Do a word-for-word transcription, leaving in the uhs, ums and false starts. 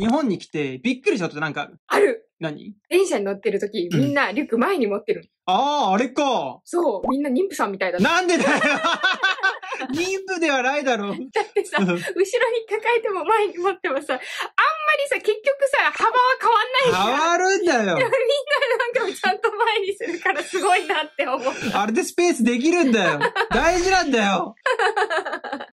日本に来てびっくりしたことってなんかある？ある。何？電車に乗ってるとき、みんなリュック前に持ってる。うん、ああ、あれか。そう、みんな妊婦さんみたいだった。なんでだよ妊婦ではないだろう。だってさ、後ろに抱えても前に持ってもさ、あんまりさ、結局さ、幅は変わんないから。変わるんだよ。みんななんかちゃんと前にするからすごいなって思う。あれでスペースできるんだよ。大事なんだよ。